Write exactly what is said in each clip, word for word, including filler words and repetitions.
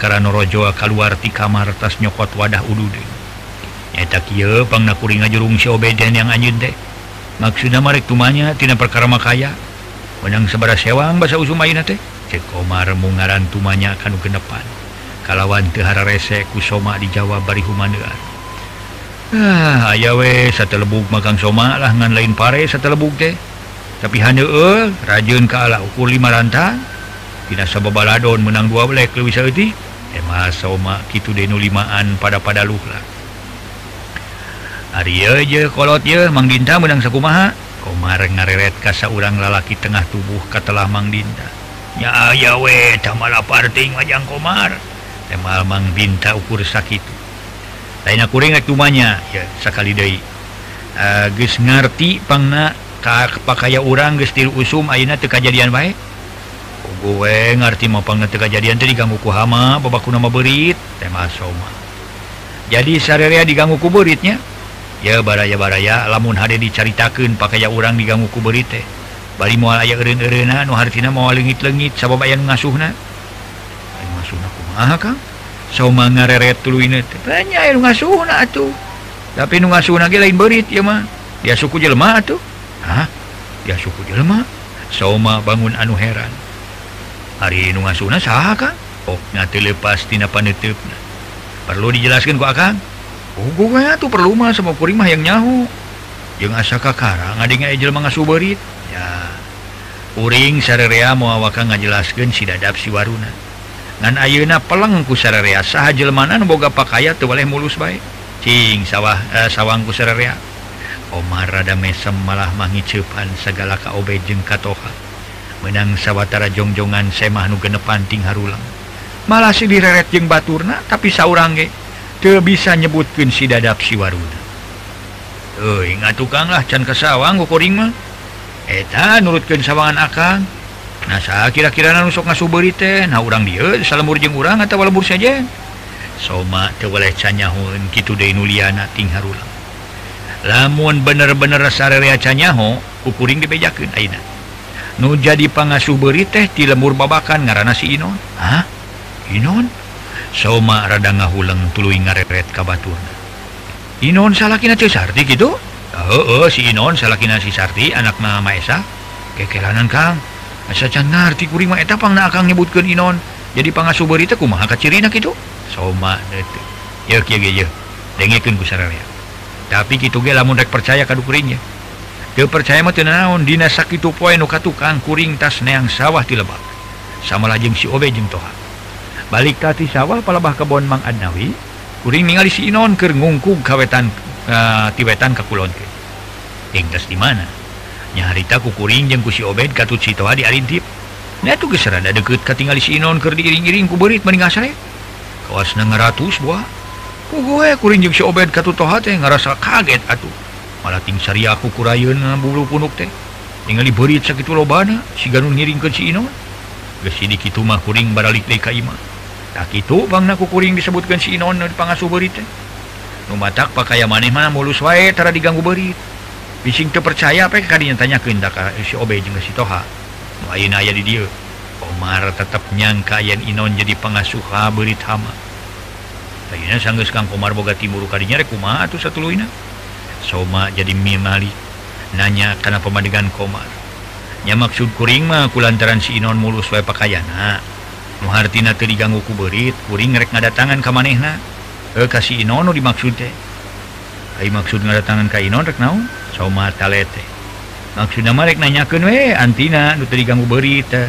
Karanorojoa keluar di kamar tas nyokot wadah udude. Eta kieu pangna kuring ngajurung si Obeden yang anjeun teh. Maksudna marek tumanya tina perkara makaya. Menang sabara sewang basa usum ayeuna teh. Cek Omar mungaran tumanya kanu genepan. Kalawan teu hararese ku Soma dijawab bari humaneuan. Ah, aya we satelebuk makang Soma lah ngan lain pare satelebuk teh. Tapi handeueul rajeun ka ala ukur lima rantang. Tina sababaladon menang dua belek leuwih saeutik. Emah Soma kitu de nu limaan pada-pada luhlah. Ari ieu je kolot ieu Mang Dinda menang sakumaha? Komar ngareret ka saurang lalaki tengah tubuh katelah Mang Dinda. Nya aya we tamala parting wajang Komar. Temal Mang Dinda ukur sakitu. Lain aku ringat tumanya ya sakali deui. Uh, geus ngarti pangna ka pakaya urang geus tilu usum ayeuna teu kajadian bae. Gue ngarti mah pangna teu kajadian teh diganggu ku hama babakuna mah beurit teh mah Soma. Jadi sarerea diganggu ku beuritnya. Ya baraya-baraya lamun hade dicaritakeun pakaya urang diganggu ku beurit teh. Bari moal aya eureun-eureunna nu hartina moal leungit-leungit sabab aya nu ngasuhna. Aya ngasuhna kumaha Kang? Soma ngareret tuluina teh. Nya aya nu ngasuhna atuh. Tapi nu ngasuhna ge lain beurit ieu mah. Dia suku jelema atuh. Hah? Dia suku jelema? Soma bangun anu heran. Ari nu ngasuhna saha Kang? Okna teu leupas tina paneuteup. Perlu dijelaskeun ku Akang? Hugo oh, tuh perlu mah sama kuring mah yang nyaho. Jeung asa kakara ngadengna jelema ngasuh beurit. Ya. Kuring sarerea moal wakang ngajelaskeun si Dadap si Waruna. Ngan ayeuna peleng ku sarerea saha jelema nu boga pakaya teu waleh mulus bae. Cing sawah eh, sawang ku sarerea. Omar rada mesem malah mangiceupan segala ka Obed jeung ka Toha. Menang sawatara jongjongan semah nu genepan ting harulang. Malah si direret jeung baturna tapi saurang ge teu bisa nyebutkeun si Dadap si Waruna. Euy, ngatukang lah can kasawang ku kuring mah. Eta nurutkeun sawangan Akang. Nah saha kira-kira nu sok ngasuh beurit teh? Nah urang dieu salemur jeung urang atawa lembur saja. Soma teu waleh can nyahoeun kitu deui nu liana ting harulang. Lamun bener-bener sarerea can nyaho, ku kuring dibejakeun ayeuna. Nu jadi pangasuh beurit teh ti lembur babakan ngaranna si Inon. Hah? Inon? Soma rada ngahuleng tuluy ngareret ka baturna. Inon salakina teh Sarti kitu? Heueuh, si Inon salakina si Sarti anakna Maesa. Kekelanan Kang. Asa can ngarti kuring mah eta pangna Akang nyebutkeun Inon. Jadi pangasuh beurit teh kumaha kacirina kitu? Soma neutik. Yeuh kieu ge yeuh. Dengekeun ku sararea. Tapi kitu ge lamun rek percaya ka kuring ya. Teu percaya mah teu naon dina sakitu poe nu katukang kuring tas neang sawah ti lebak. Samalah jeung si Obe jeung Toha. Balik ka ti sawah palebah kebon Mang Adnawi, kuring ningali si Inon keur ngungkung ka wetan uh, ti wetan ka kulon teh. Engtas di mana? Nya harita ku kuring jeung ku si Obed katut si Toha diarintip. Nya tuh geus rada deukeut katingali si Inon keur diiring-iring ku beurit mending asale. Kaosna ngaratus buah. Ku gue kuring jeung si Obed katut Toha teh ngarasa kaget atuh. Malah ting saria ku kurayeuna bulu punuk teh. Ningali beurit sakitu lobana si Ganun ngiringkeun si Inon. Geus sidik kitu mah kuring baralik deui ka imah. Tak itu bangna ku kuring disebutkan si Inon di pangasuh beurit teh. Nu matak pakaya maneh mah mulus wae tara diganggu beurit. Bising teu percaya pek kadinya tanyakeun da ka si Obe jeung si Toha. Nu ayeuna aya di dieu. Omar tetep nyangka yen Inon jadi pangasuh ha beurit hama. Ayeuna sanggeus Kang Komar boga timuru kadinya rek kumaha atuh satuluina. Soma jadi mimali nanya kana pamadegan Komar. Nya maksud kuring mah kulantaran si Inon mulus wae pakayana. Nu hartina teu diganggu ku beurit, kuring rek ngadatangan ka manehna. Heuh ka si Inon nu dimaksud teh. Ai maksud ngadatangan ka Inon rek naon? Soma talete. Maksudna mah rek nanyakeun we antina nu teu diganggu beurit teh.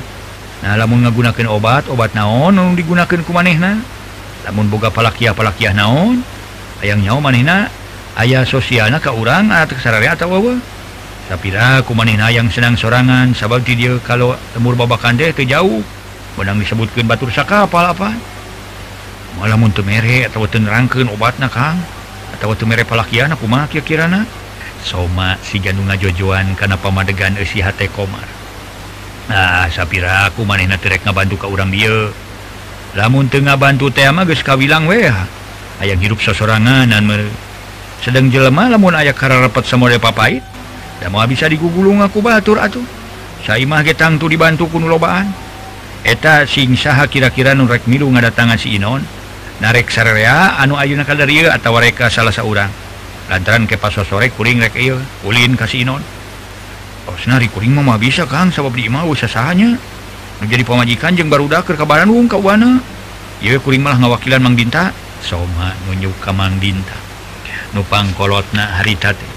Nah lamun ngagunakeun obat, obat naon nu digunakeun ku manehna? Lamun boga palakiah-palakiah naon? Hayang nyaho manehna aya sosialna ka urang atawa sararea atawa eueuh. Sapira ku manehna hayang senang sorangan sabab ti dieu kalau lembur babakan teh teu jauh. Menang disebutkan batur sakapal apa? Malah mun teu mere atawa teu nerangkeun obatna Kang, atawa teu mere palakiana kumaha kira-kirana? Soma si Ganung ngajojoan kana pamadegan eusi hate Komar. Ah, sapira aku manehna teu rek ngabantu ka urang dieu. Lamun teu ngabantu teh mah geus kawilang we. Hayang hirup sosoranganan meureun. Sedeng jelema lamun aya kararepet samode papait, da moal bisa digugulung aku batur atuh. Saimah ge tangtu dibantu ku nu lobaan. Eta sing saha kira-kira nu rek milu ngadatangan si Inon, narek sararea anu ayeuna ka dari ieu atawa rek ka salah saurang. Lantaran ke pas sore kuring rek ieu, ulin ka si Inon. Osna ri kuring mah bisa Kang sabab di imah usahanya. Nu jadi pamajikan jeung barudak keur kabaran wong ka uana. Ieu kuring malah ngawakilan Mang Dinta, soma nunjuk ka Mang Dinta. Nu pangkolotna harita teh.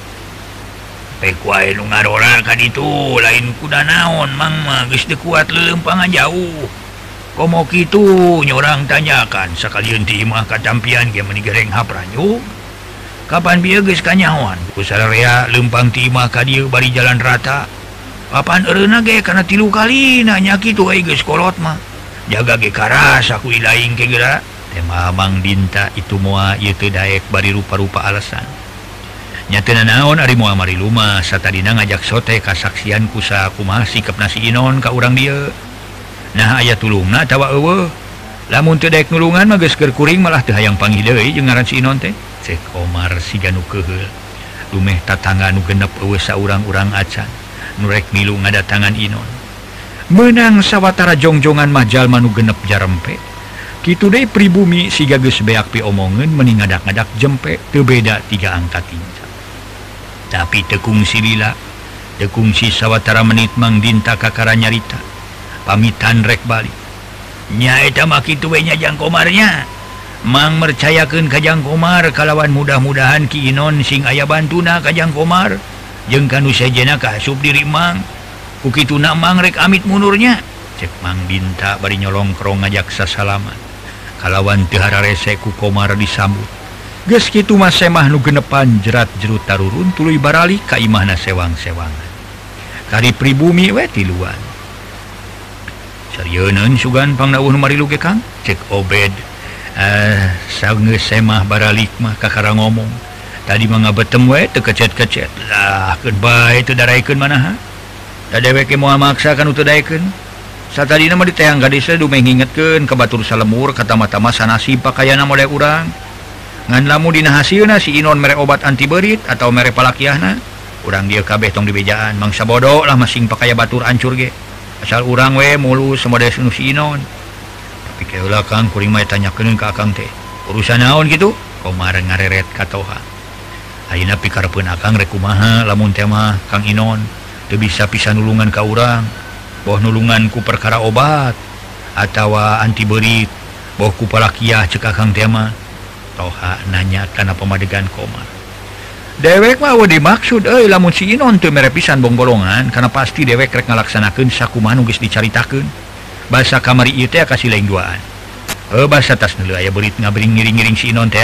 Pek wae nu ngarora ka ditu, lain kuda naon Mang mah geus teu kuat leumpangan jauh. Komo kitu nyorang tanyakan sakalian ti imah katampian ge meni gereng hapranyu. Kapan bieu geus kanyawan ku sararea leumpang ti imah ka dieu bari jalan rata. Kapan eureuna ge kana tilu kali nanya kitu ai geus kolot mah. Jaga ge karas aku ilaing ke geura. Teh mah Mang Dinta itu moal ieu teu daek bari rupa-rupa alasan. Nyatana naon ari moal mari lumah satadina ngajak sote kasaksian ku sakumaha sikapna si Inon ka urang dieu. Nah aya tulungna tawa eueuh. Lamun teu daek nulungan mah geus keur kuring malah teu hayang panggih deui jeung ngaran si Inon teh. Cek Omar si ganu keheul lumeh tatangga nu genep eueuh saurang-urang acan nu rek milu ngadatangan Inon meunang sawatara jongjongan mah jalma nu genep jarempe kitu deui pribumi siga geus beak piomongeun meni ngadak-ngadak jempe teu beda tiga angka tingkat tapi teu kungsi lila teu kungsi sawatara menit Mang Dinta kakara nyarita pamitan rek bali nya eta mah kitu we nya Jang Komarnya Mang mercayakeun ka Jang Komar kalawan mudah-mudahan Ki Inon sing aya bantuna ka Jang Komar jeung kanu sejenna kaasup diri Mang. Ku kituna Mang rek amit mundurnya. Cek Mang Dinta bari nyolongkrong ngajak sasalaman. Kalawan teu hararese ku Komar disambut. Geus kitu mah semah nu genepan jerat jerut tarurun tuluy barali ka imahna sewang-sewangan. Kari pribumi we tiluan. Sarieun neun sugan pangnauh nu marilu ge Kang? Cek Obed. Ah, sanggeu semah baralik mah kakara ngomong. Tadi mah ngabetem we teu kecet-kecet. Lah, keun bae teu daraekeun manaha. Da dewek ge moal maksa kanu teu daekeun. Satadina mah di teang gadis teh dumeh ngingetkeun ka batur salemur kata mata-mata sanasib pakayana model urang. Ngan lamun dina hasilna si Inon mere obat anti beurit atau mere palakiahna, urang dieu kabeh tong dibejaan. Mangsa bodoh lah masing pakaya batur ancur ge. Asal urang we mulus model si Inon. Pikeula Kang kuring mah tanyakeun ka Akang teh. Urusan naon kitu? Komar ngareret ka Toha. Ayeuna pikarepeun Akang rek kumaha lamun teh mah Kang Inon teu bisa pisan nulungan ka urang. Boh nulungan ku perkara obat atawa anti beurit, boh ku palakiah cek Akang teh mah. Toha nanya kana pamadegan Komar. Dewek mah we dimaksud euy lamun si Inon teu mere pisan bonggolongan kana pasti dewek rek ngalaksanakeun sakumaha nu geus dicaritakeun. Bahasa kamari ieu teh kasih lain duaan. Heuh bahasa tas neuleuh aya beurit ngabiring-ngiring-ngiring si Inon teh.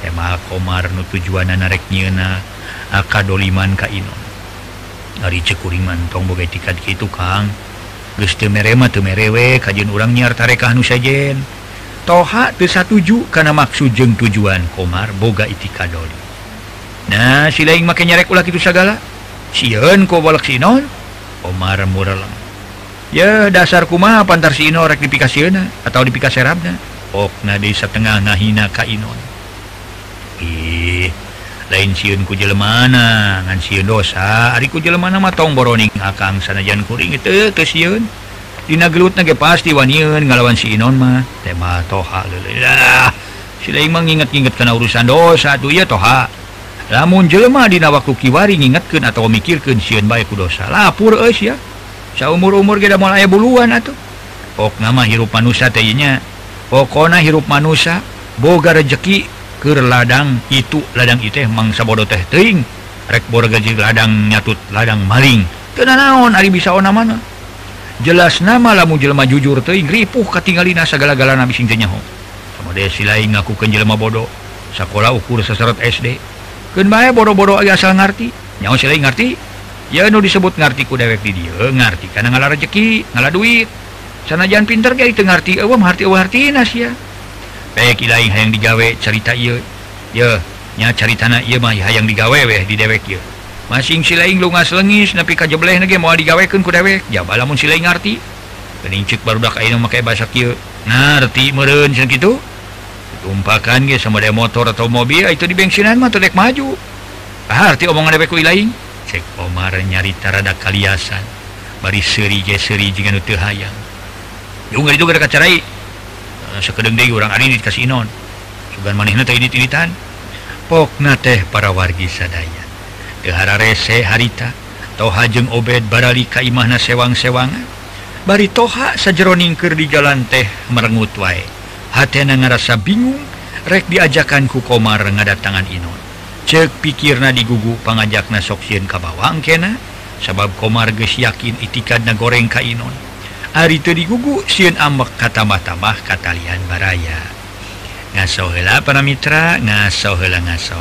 Tema Komar nu tujuanna rek nyieuna kadoliman ka Inon. Ari ceuk kuring mantong boga tikad kitu Kang. Geus teu mere mah teu mere we kajeun urang nyiar tarekah nu sejen. Toha teu satuju kana maksud jeung tujuan Komar boga itikad doli. Nah si lain make nyarek ulah kitu sagala. Sieun ku balak si Inon. Komar mureleng. Ya dasar kumaha pantar si Inon rek dipikasieuna atau dipikaserabna. Okna deui satengah ngahina ka Inon. Ih, lain sieun ku jelemana, ngan sieun dosa. Ari ku jelemana mah tong boroning Akang sanajan kuring teu teu sieun. Dina gelutna ge pasti wanieun ngalawan si Inon mah. Teh mah Toha leuleung. Lah, si lain mah nginget-nginget kana urusan dosa atuh ieu Toha. Lamun jelema dina waktu kiwari ngingetkeun atawa mikirkeun sieun bae ku dosa. Lapur eus ya. Saumur-umur ge da moal aya buluan atuh. Pokna mah hirup manusia teh nya. Pokona hirup manusia boga rejeki keur ladang itu ladang iteh mangsa bodoh teh teuing. Rek boga gaji ladang nyatut ladang maling. Teu naon ari bisa ona mana. Jelas nama lamun jelema jujur teuing ripuh katinggalina sagala-galana bisi teh nyaho. Samade si lain ngakukeun jelema bodoh. Sakola ukur saseret S D. Keun bae bodoh-bodoh aya asal ngarti. Nyaho si lain ngarti? Ya nu disebut ngarti ku dewek di dia, ngarti karena ngalah rejeki, ngalah duit. Sanajan pinter ge teu ngarti eueuh harti eueuh hartina sia. Baik ilaing hayang digawe carita ieu. Yeuh, nya caritana ieu mah hayang digawe weh di dewek ieu. Masing si laing lungas leungis nepi ka jeblehna ge moal digawekeun ku dewek. Ya balamun si laing ngarti. Geuning ceuk barudak ayeuna make basa kieu. Ngarti meureun cenah kitu. Tumpakan ge samade motor atau mobil itu di bengsinan mah teu dek maju. Harti omongan dewek ku ilaing. Cek Omar nyarita rada kaliasan bari seuri ge seuri jeung anu teu hayang. juga itu gara-gara cerai sekedeng deh orang hari ini dikasih non sugan manehna teh ini tinitan pokna teh para wargi sadaya tehara rese harita toha jeung obed barali ka imahna sewang-sewangan bari toha sajero ningkeur di jalan teh merengut wae hatena ngarasa bingung rek diajakan ku Komar ngadatangan inon ceuk pikirna digugu pangajakna sok sieun ka bawang kena sabab Komar geus yakin itikadna goreng ka inon. Ari teu digugu sieun ambek katambah-tambah katalian baraya. Ngaso heula para mitra, ngaso heula ngaso.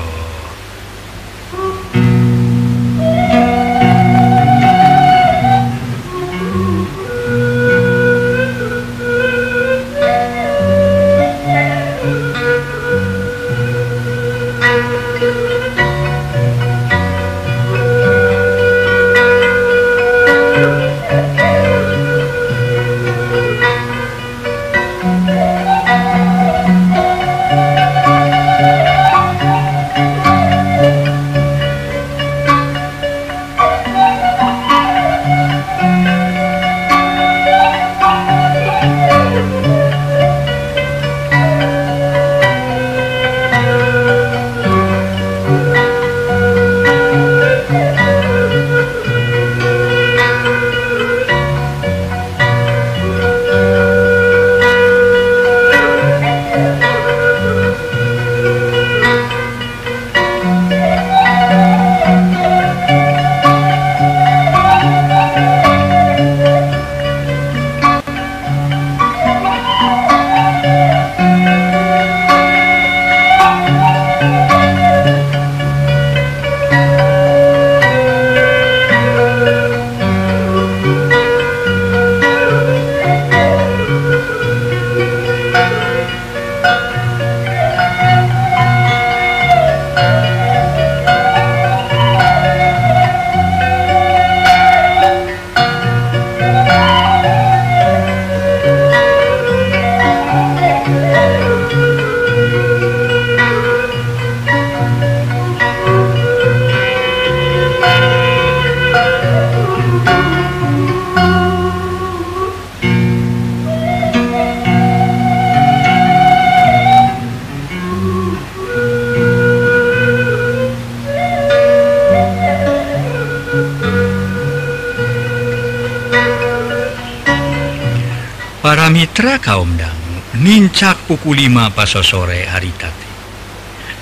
Mitra kaum dangu nincak pukul lima paso sore hari tadi.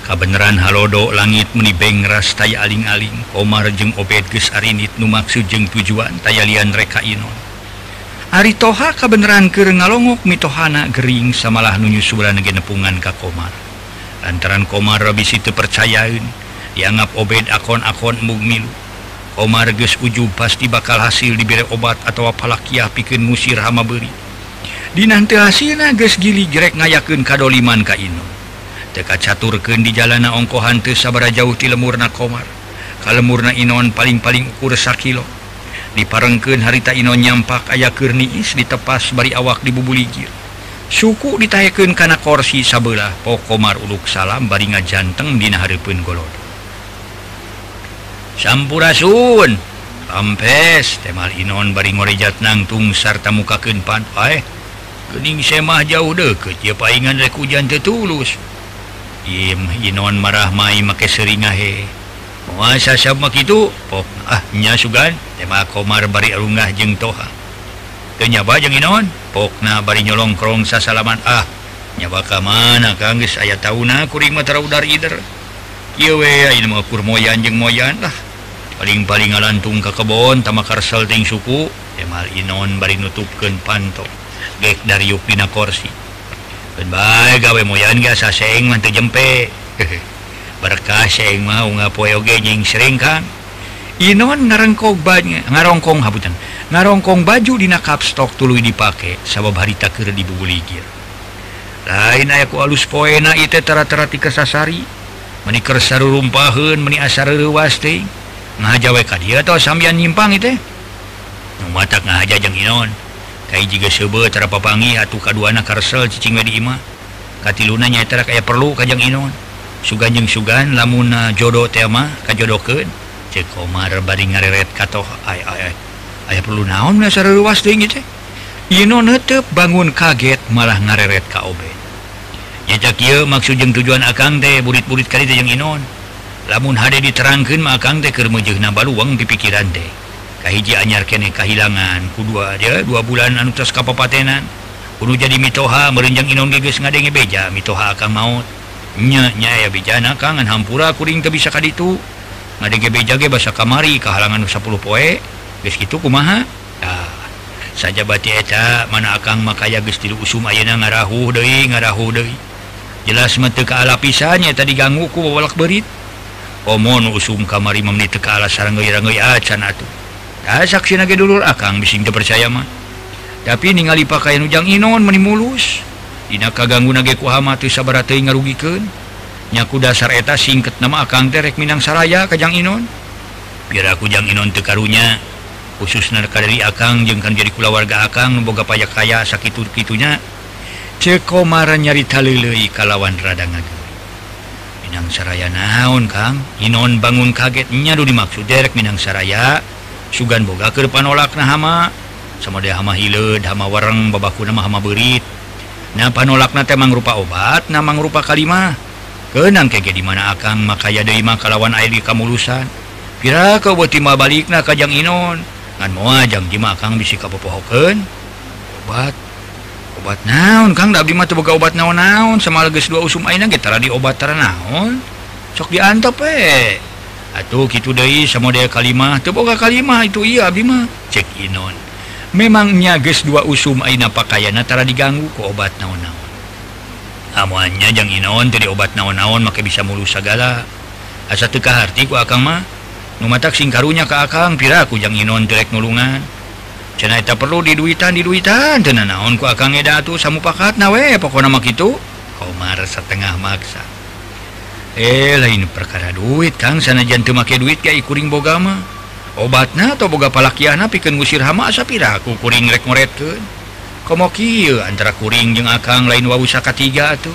Kabeneran halodo langit meni bengras taya aling-aling Komar jeung Obed geus arinit nu maksud jeung tujuan taya lian reka inon. Ari toha kabeneran keur ngalongok mitohana gering samalah nu nyusulan genepungan ka Komar. Lantaran Komar bisi teu percayaeun dianggap Obed akon-akon mugmilu. Komar geus ujub pasti bakal hasil dibere obat atawa palakiah pikeun musir hama beuri. Dinanti hasilna geus gili jerek ngayakeun kadoliman ka inon. Teu kacaturkeun di jalana ongkohan teu sabaraha jauh ti lemurna Komar. Ka lemurna inon paling-paling ukur sakilo. Diparengkeun harita inon nyampak aya keur niis ditepas bari awak dibubuligir. Suku ditahekeun kana korsi sabelah pok Komar uluk salam bari ngajanteng dina hareupeun golod. Sampurasun, ampes temal inon bari ngorejat nangtung sarta mukakeun pan paeh. Kening semah jauh deket, ya paingan rek hujan tetulus. Im, inon marah mai make seringah he. Masa sama kitu, pok ah nya sugan, tema Komar bari arungah jeung toha. Teu nyaba jeung inon, pokna bari nyolong krong sasalaman ah. Nyaba ka mana kang geus aya tauna kuring mah taraudar ider. Kieu we aya mah kur moyan jeung moyan lah. Paling-paling ngalantung ka kebon tamakarsel ting suku, tema inon bari nutupkeun pantok. Gek dari yupina korsi ben bae gawe moyan ge asa seeng mah teu jempe berkah seeng mah unga poe oge nying sering kan inon ngarengkong banyak ngarongkong habutan ngarongkong baju dina kapstok tuluy dipake sabab harita keur dibubuligir lain aya ku alus poena ieu teh tara-tara ti kasasari meni keur sarurumpaheun meni asa reuwas teh ngahaja we ka dieu tos sambian nyimpang ieu teh nu matak ngahaja jeung inon. Kai jiga seubeuh tara papanggih atuh kaduana karsel cicing we di imah. Katiluna nyaeta aya perlu ka Jang Inon. Sugan jeung sugan lamunna jodoh teh mah kajodokeun. Ceuk Komar bari ngareret ka toha. Ai ai ai. Aya perlu naon mun sareurewas teuing ieu teh? Ino netep bangun kaget malah ngareret ka Obed. Nyatak ieu maksud jeung tujuan akang teh burit-burit kali teh jeung Inon. Lamun hade diterangkeun mah akang teh keur meujeuhna baluang di pikiran teh. Kahiji anyar keneh kahilangan, kudua dia dua bulan anu tos kapapatenan. Kudu jadi mitoha meureun Inon ge geus ngadenge beja, mitoha akang maot. Nya nya aya bijana kangan hampura kuring teu bisa kaditu. Ngadege beja ge basa kamari kahalangan sepuluh poe. Geus kitu kumaha? Tah. Saja bati eta mana akang makaya geus tilu usum ayeuna ngarahuh deui ngarahuh deui. Jelas mah teu kaala pisan nya eta diganggu ku babalak beurit. Omon usum kamari mah teu kaala sareng-sareng acan atuh. Tah saksina ge dulur akang bising teu percaya mah. Tapi ningali pakaian Ujang Inon meuni mulus. Dina kagangguna ge kuha mah teu sabaraha teuing ngarugikeun. Nya ku dasar eta singketna mah akang teh rek Minang Saraya ka Jang Inon. Biar aku Jang Inon teu karunya. Khususnya kadari akang jeung kan jadi kulawarga akang nu boga payak kaya sakitu-kitunya cekomara nyarita leuleuy kalawan rada ngageuy. Minang Saraya naon Kang? Inon bangun kaget nya nu dimaksud derek Minang Saraya sugan boga keur panolakna hama samade hama hileud hama wareng babakuna mah hama beurit. Na panolakna teh mangrupa obat na mangrupa kalimah keunang kege di mana akang makaya deui mah kalawan aya di kamulusan pira ka beuti mah balikna ka Jang Inon. Kan moal janji mah akang bisi kapopohokeun obat obat naon Kang da abdi mah teu boga obat naon-naon samal geus dua usum ayeuna ge tara diobat tara naon sok diantep we atuh kitu deui samodel kalimah teu boga kalimah itu iya abdi mah cek Inon. Memang nya geus dua usum ayeuna pakayana tara diganggu ku obat naon-naon. Amun nya Jang Inon teu diobat naon-naon make bisa mulus sagala asa teu kaharti ku akang mah. Numatak sing karunya ka akang pira ku Jang Inon direk nulungan. Cenah eta perlu diduitan diduitan teu naon ku akang eda atuh samupakatna we pokona mah kitu. Komar setengah maksa. Eh lain perkara duit Kang sanajan teu make duit ge kuring boga mah. Obatna atau boga palakiahna pikeun ngusir hama asa pira ku kuring rek ngoretkeun. Komo kieu antara kuring jeung akang lain wawusa katiga atuh.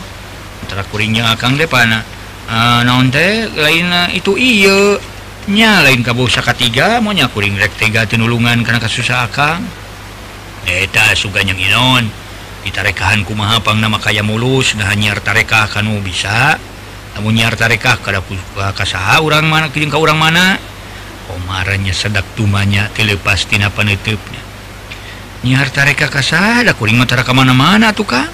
Antara kuring jeung akang teh pana uh, naon teh lain itu ieu. Nya lain ka beusa katiga monya kuring rek tega teu nulungan kana kasusah akang. Eta sugan Jang Inon ditarekahan kumaha pangna makaya mulus nah nyar tarekah kanu bisa lamun nyar tarekah kada ka saha urang mana kieu ka urang mana. Komaranya sedak tumanya teu leupas tina paneuteup-na. Nyar tarekah ka saha da kuring mah tara ka mana-mana atuh Kang.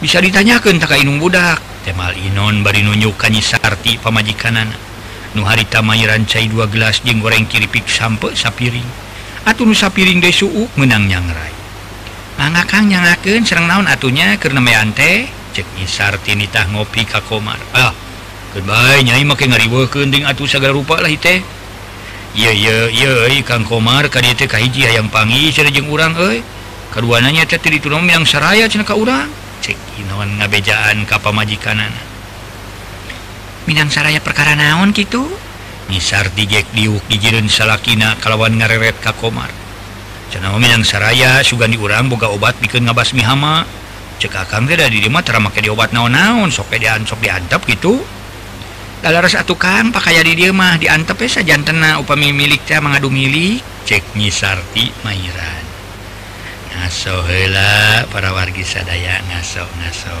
Bisa ditanyakeun ta ka indung budak. Temal Inon bari nunjuk ka Nyi Sarti pamajikanana. Nu harita mayiran cai dua gelas jeung goreng kiripik sampe sapiring. Atuh nu sapiring de suuk meunang nyangrai. Mangga Kang nyangakeun sareng naon atunya keur nemean teh? Cek Nyi Sarti nitah ngopi ka Komar. Ah, keun bae nyai make ngariweukeun deung atuh sagala rupa lah teh. Ieu ieu ieu euy Kang Komar ka dieu teh kahiji hayang panggih sareng jeung urang euy. Kaduana nya teh tiri tulung Minang Saraya cenah ka urang. Cek Inon ngabejaan ka pamajikanana. Minang Saraya perkara naon kitu? Nyi Sarti gek diuk dijieun salakina kalawan ngareret ka Komar. Cenah Minang Saraya sugan diurang boga obat pikeun ngabasmi hama. Cek akang teh da di dieu mah tara make diobat naon-naon sok dian sok diantep kitu. Dalaras atuh Kang pakaya di dieu mah diantep we sajantena upami milik teh mangadu milik. Cek Nyi Sarti mairan. Ngaso heula para wargi sadaya ngaso-ngaso.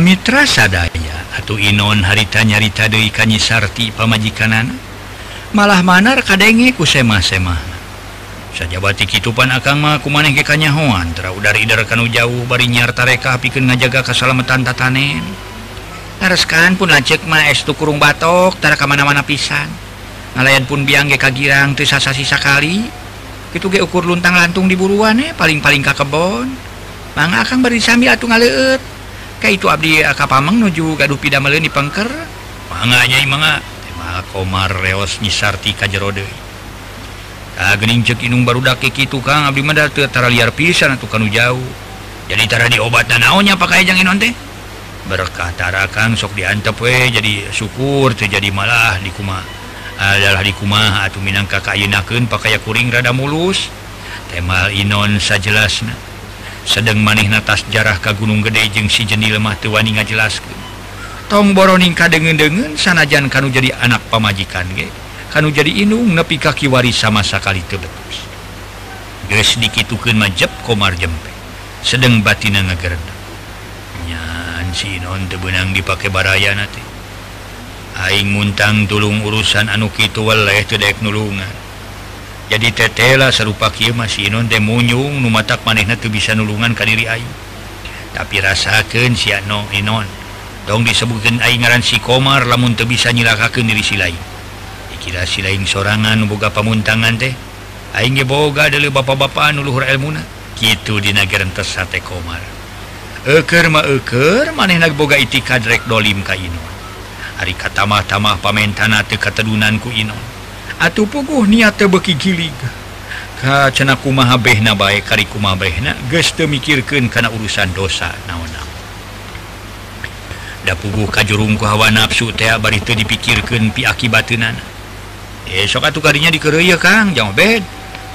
mitra sadaya atau inon harita nyarita deui ka Nyi Sarti pamajikanana malah manar kadenge ku semah-semah. Sajabati kitupan akang mah kumaneh ge kanyahoan udar-idar kanu jauh bari nyarta reka pikeun ngajaga kasalametan tatanen. Nareskan pun lanceuk mah estu kurung batok tara ka mana-mana pisan. Ngalayan pun biang ge kagirang teu sasasi sakali. Kitu ge ukur luntang-lantung diburuan eh paling-paling ka kebon. Mangga akang bari sambil atuh ngaleueut. Ka itu abdi ka pameng nuju gaduh pida meuleun di pengker. Mangga nyai mangga. Mah komar reos Nyi Sarti ka jero deui. Kageuning ceuk inung barudak ke kitu Kang abdi mah da teu tara liar pisan atuh kanu jauh. Jadi tara diobatna naon nya pakae jang inon teh? Berkah tara Kang sok diantep we jadi syukur teu jadi malah di kumaha. Adalah di kumaha atuh minangka kaayeunakeun pakaya kuring rada mulus. Temal inon sajelasna. Sedeng manehna tas jarah ka Gunung Gede jeung si Jenil mah teu wani ngajelaskeun. Tong boroning kadengeun-dengeun sanajan kanu jadi anak pamajikan ge. Kanu jadi inung nepi kaki waris sama sakali teu betus. Geus dikitukeun mah jep komar jempe. Sedeng batina ngageredeg. Nyan si Inon teu beunang dipake barayana teh. Aing muntang tulung urusan anu kitu weleh teu daek nulungan. Jadi tetela sarupa kieu mah si Inon teh munyung nu matak manehna teu bisa nulungan ka diri aing. Tapi rasakeun si Ano Inon. Dong disebutkeun aing ngaran si Komar lamun teu bisa nyilakakeun diri si lain. Kira si lain sorangan boga pamuntangan teh aing ge boga deuleu bapak-bapak anu luhur elmuna kitu dina gerentes sate Komar. Eukeur mah eukeur manehna boga itikad rek dolim ka Inon. Ari katamah-tamah pamentana teu katedunan ku Inon. Atuh puguh niat teu beuki gilig. Ka cenah kumaha behna bae kari kumaha behna geus teu mikirkeun kana urusan dosa naon-naon. Da puguh kajurung ku hawa nafsu teh bari teu dipikirkeun pi akibateunana. Esok atuh kadinya dikereuyeun ya, Kang, Jang Obed.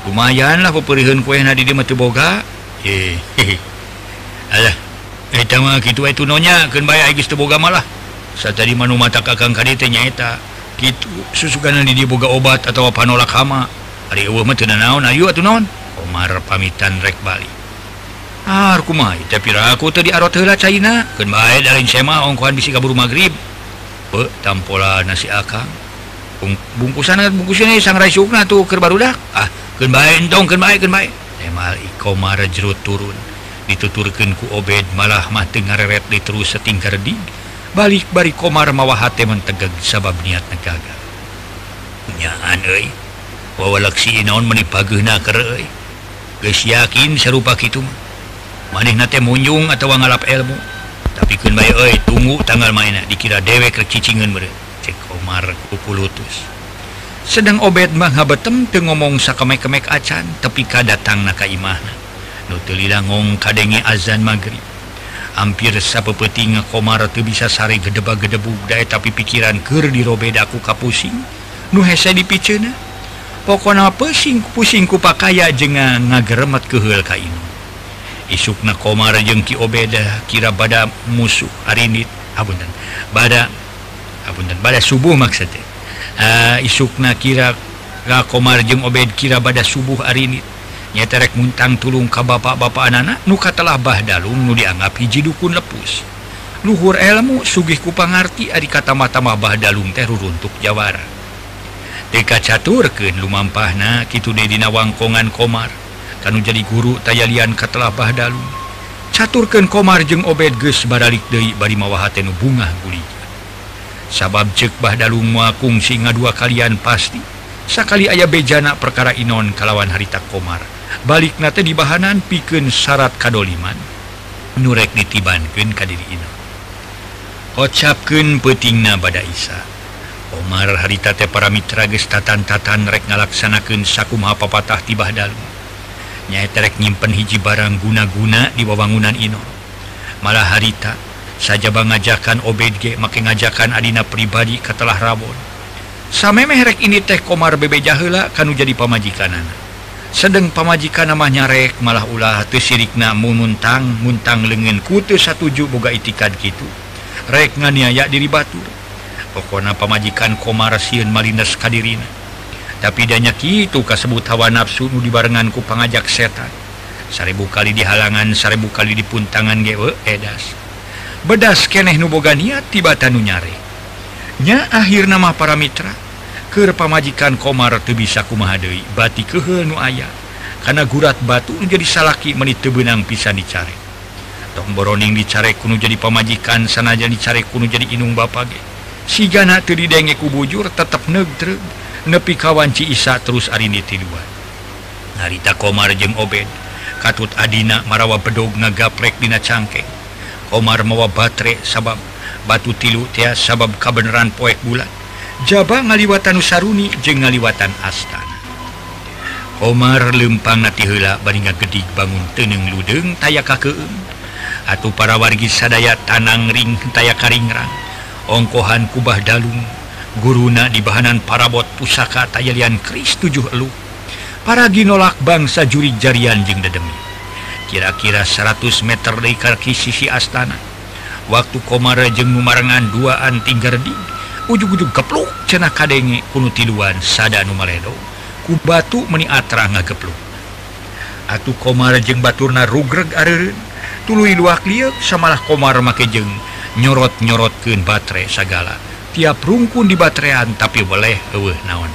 Lumayan lah pepeuriheun kuehna di dieu mah teu boga. Eh. Alah, eta mah kitu atuh nonya, keun bae aing geus teu boga malah. Satadi mah nu matak akang ka dieu teh nyaeta. Kitu susuganan di dieu boga obat atawa panolak hama. Ari eueuh mah teu naon, ayo atuh naon. Komar pamitan rek bali. Ah, kumaha teh piraku teh diarot heula caina. Keun bae daring sema ongkohan bisi kaburu magrib. Beuh, tampola nasi akang. Bungkusan bungkusan sangrai sukna tuh keur barudak. Ah, keun bae entong keun bae keun bae. Temal Komar jerut turun. Dituturkeun ku Obed malah mah teu ngareret di terus satingkar di. Balik bari Komar mawa hate mentegeg sabab niatna gagal. Nyaan euy. Wawalak si Inon meuni pageuna keur euy. Geus yakin sarupa kitu mah. Manehna teh munjung atawa ngalap ilmu. Tapi keun bae euy tunggu tanggal maena dikira dewe keur cicingeun meureun. Cek Komar kupulutus. Sedang Obed mah habetem teu ngomong sakamek-kemek acan tepi ka datangna ka imahna. Nu teu lilangong kadenge azan magrib. Hampir sapeupeting Komar teu bisa sare gedebag-gedebug da eta pikiran keur dirobeda ku kapusing. Nu hese dipiceuna. Pokona pusing-pusing ku pakaya jeung ngageremet keheul ka Inon. Isukna Komar jeung Ki Obed kira bada musuh arinit abunten. Bada Apunten bada subuh maksudnya. Uh, isukna kira ka Komar jeung Obed kira bada subuh arinit. Nyata rek muntang tulung ka bapak-bapak anana nu katelah bah dalung nu dianggap hiji dukun lepus. Luhur elmu sugih ku pangarti ari katamah-tamah bah dalung teh ruruntuk jawara. Teu kacaturkeun lumampahna kitu deui dina wangkongan Komar. Kanu jadi guru tayalian katelah bah dalung. Caturkeun Komar jeung Obed geus baralik deui bari mawa hate nu bungah gulig. Sabab ceuk bah dalung moal kungsi ngadua kalian pasti. Sakali aya bejana perkara Inon kalawan harita Komar. Balikna teh dibahanan pikeun syarat kadoliman. Nu rek ditibankeun ka diri Inon. Ocapkeun peutingna bada isa. Komar harita teh para mitra geus tatan-tatan rek ngalaksanakeun sakumaha papatah ti bah dalung. Nyaeta rek nyimpen hiji barang guna-guna di wawangunan Inon. Malah harita saja bang ngajakan Obed ge make ngajakan adina pribadi katelah rabon. Samemeh rek ini teh Komar bebeja heula kanu jadi pamajikanana. Sedeng pamajikanana mah nyarek malah ulah teu sirikna muntang muntang leungeun ku teu satuju boga itikad kitu. Rek nganiaya diri batur. Pokona pamajikan Komar sieun malines ka dirina. Tapi danya kitu kasebut hawa nafsu nu dibarengan ku pangajak setan. Seribu kali dihalangan, seribu kali dipuntangan ge eueuh edas. Bedas keneh nuboga niat tiba-tiba nu nyare. Nya akhir nama para mitra, keur pamajikan Komar teu bisa kumaha deui, bati keuheul nu aya. Karena gurat batu nu jadi salaki meni teu beunang pisan dicare. Tong boroning dicare kuno jadi pamajikan, sanajan dicare kuno jadi inung bapage. Sigana teu didenge ku bujur tetep neugtreug nepi ka wanci Isa terus arini tiluan. Narita Komar jeung Obed katut adina marawa bedogna gaprek dina cangkeng. Komar mawa batre sabab batu tilu tia sabab kabeneran poek bulan. Jaba ngaliwatan Usaruni jeung ngaliwatan Astana. Komar lempang nati heula bari ngagedik bangun teneng ludeng taya kakeum. Atuh para wargi sadaya tanang ring taya karingrang. Ongkohan kubah dalung guruna di bahanan parabot pusaka taya lian keris tujuh elu. Para ginolak bangsa juri jarian jeung dedemi. Kira-kira seratus meter dari kaki sisi astana. Waktu Komar jeung numarengan duaan tinggerdi, ujug-ujug gepluk cenah kadenge kuno tiluan sada nu maledo. Ku batu meni atra ngagepluk. Atuh Komar jeung baturna rugreg areureun, tuluy luak liek samalah Komar make jeung nyorot-nyorotkeun batre sagala. Tiap rungkun di batrean tapi weleh eueuh naon.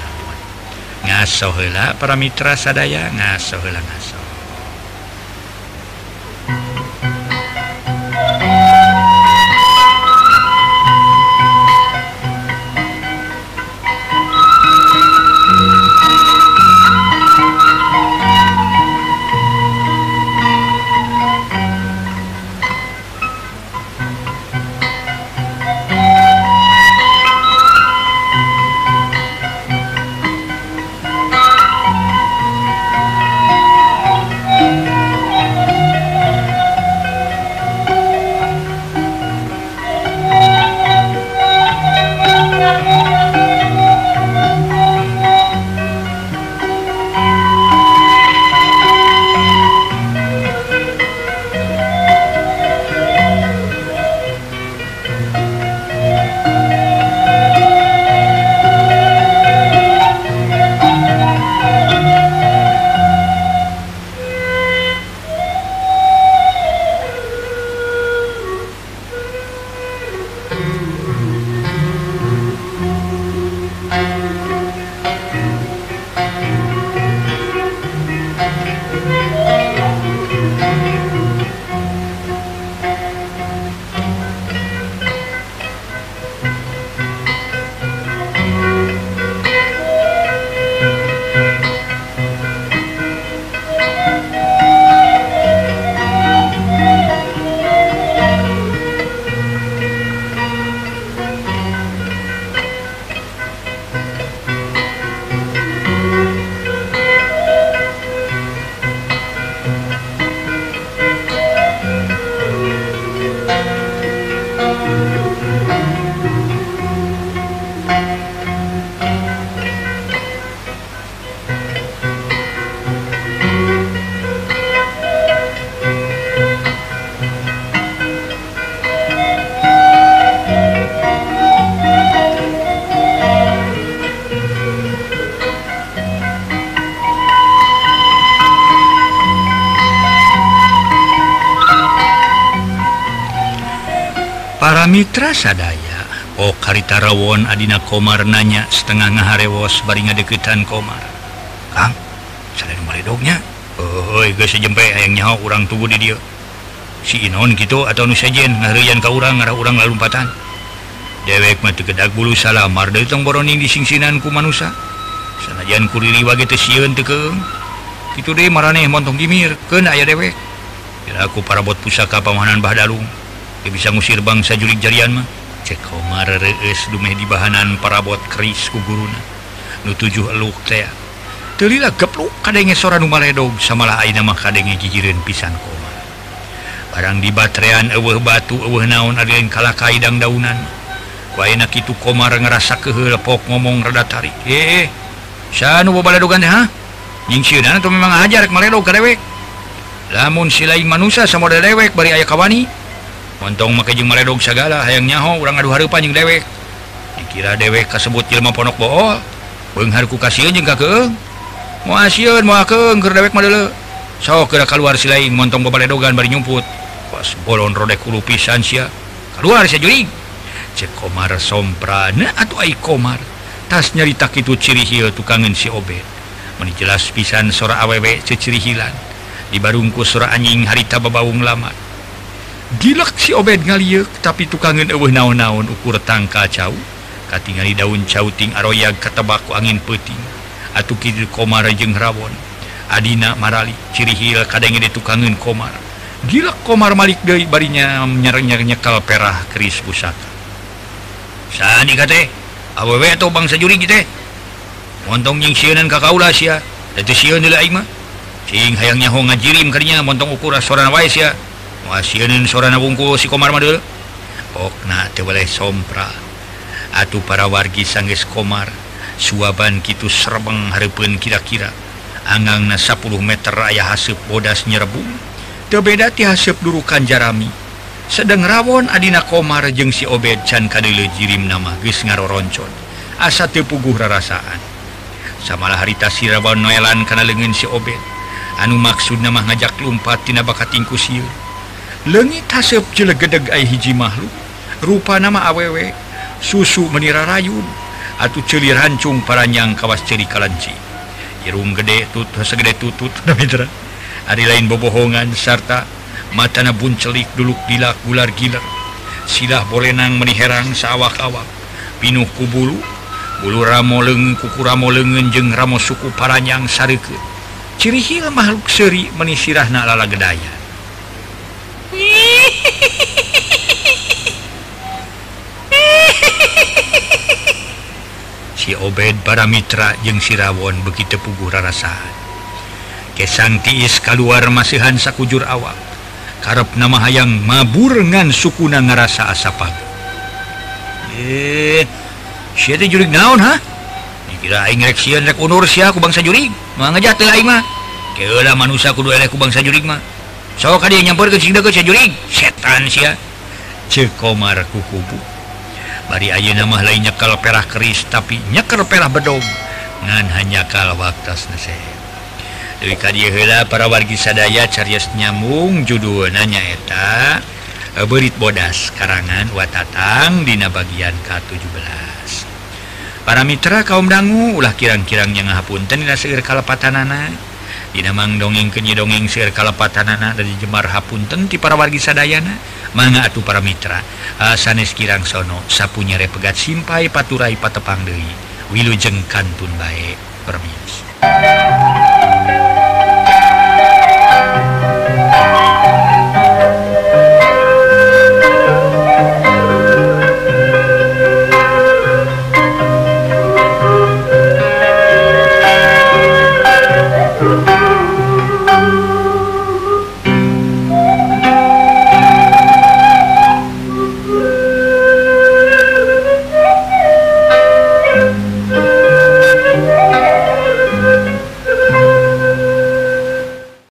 Ngaso heula para mitra sadaya, ngaso heula ngaso. Mitra sadaya, oh karita rawon adina Komar nanya setengah ngaharewos bari ngadeukeutan Komar. Kang, sadaya nu maledognya. Euy, geus sajempe hayang nyaho urang tubuh di dieu. Si Inon kitu atawa nu sejen ngareuyaan ka urang ngarah urang lalumpatan. Dewek mah teu gedag bulu salamar deui tong boroning disingsinan ku manusa. Sanajan kuririwa ge teu sieun teu keung. Kitu deui maraneh montong dimirkeun aya dewek. Kira aku parabot pusaka pamahanan Bah Dalung. Bisa ngusir bangsa jurik jarian mah. Cek Komar reus dumeh di bahanan parabot keris ku guruna nu tujuh eluk teh. Teu lila gepluk kadenge sora nu maledog samalah ayeuna mah kadenge gigireun pisan Komar. Barang di batrean eueuh batu eueuh naon adeun kalakai dang daunan. Ku ayeuna kitu Komar ngarasa keuheul pok ngomong rada tarik. Eh, sanu babaladogan teh ha? Nyingsieunan atuh memang hajar maledog ka dewek. Lamun si lain manusia samodel dewek bari aya kawani. Montong make jeung maledog sagala hayang nyaho urang adu hareupan jeung dewek. Dikira dewek kasebut jelema ponok bool, beunghar ku kasieun jeung kakeung. Moal sieun moal keung keur dewek mah deuleu. Sok keur kaluar si lain montong babaledogan bari nyumput. Pas bolon rodek ulu pisan sia. keluar sejurig. Cek Komar somprana atau ai Komar tas nyarita kitu ciri hil tukangin si Obed. Meni jelas pisan sora awewe ciri hilan di barungku sora anjing harita babaung lamat. Gilak si Obed ngaliek tapi tukangin eueuh naon-naon ukur tangka cau katingali daun cauting aroyag katabak ku angin peuting. Atuh kitu Komar jeung rawon. Adina marali ciri hil kadenge ditukangin Komar. Gilak Komar malik deui barinya nyereng-nyereng nyekal perah keris pusaka. Sani kate, awewe atau bangsa juri kita. Montong yang sianan kakaulah sia, itu sian nila aing mah. Sing hayangnya ho ngajirim karinya montong ukur sorana wae sia. Moal sianan sorana bungku si Komar mah deul. Okna teu boleh sompra. Atuh para wargi sanggeus Komar, suaban kitu serbeng hareupeun kira-kira. Angangna sepuluh meter aya haseup bodas nyerebung. Teu beda ti haseup durukan jarami. Sedang rawon adina Komar jeung si Obed can kadele jirimna mah geus ngaroroncon asa teu puguh rarasaan. Samalah harita si rawon noelan kana leungeun si Obed anu maksudna mah ngajak lumpat tina baka tingku sieun. Leungit haseup jelegedeg ai hiji makhluk rupana mah awewe susu meuni rarayun atuh ceulir hancung paranyang kawas ceuri kalenci. Irung gede tutut segede tutut da mitra. Ari lain bobohongan sarta matana buncelik duluk dilak gular giler silah bolenang meniherang saawak-awak pinuh kubulu bulu ramo leung kuku ramo leungeun jeung ramo suku paranyang sareukeut ciri hil makhluk seuri meni sirahna lalagedaya. Si Obed baramitra jeung si rawon beuki teu puguh rarasaan. Kesang tiis kaluar maseuhan sakujur awak. Karep nama hayang mabur ngan sukuna ngarasa asapag. Eh, sia teh jurig naon ha? Dikira aing rek sieun rek unur sia ku bangsa jurig. Mah ngejat teh aing mah. Keula manusia kudu eleh ku bangsa jurig mah. Sok ka dieu nyamperkeun signa ka jurig, setan sia. Ceuk Komar ku kubu. Bari ayeuna mah lain nyekal perah keris tapi nyeker perah bedog ngan hanyakal waktas nase. Deui ka dieu heula para wargi sadaya carios nyambung judulna nyaeta Beurit Bodas karangan Watatang dina bagian ka tujuh belas. Para mitra kaum dangu ulah kirang-kirangnya ngahapunten dina seueur kalepatanana. Dina mangdongengkeun ieu dongeng seueur kalepatanana dari jemar hapunten ti para wargi sadayana. Mangga atuh para mitra sanes kirang sono sapunya repegat simpai paturai patepang deui. Wilujeng kantun bae permisi.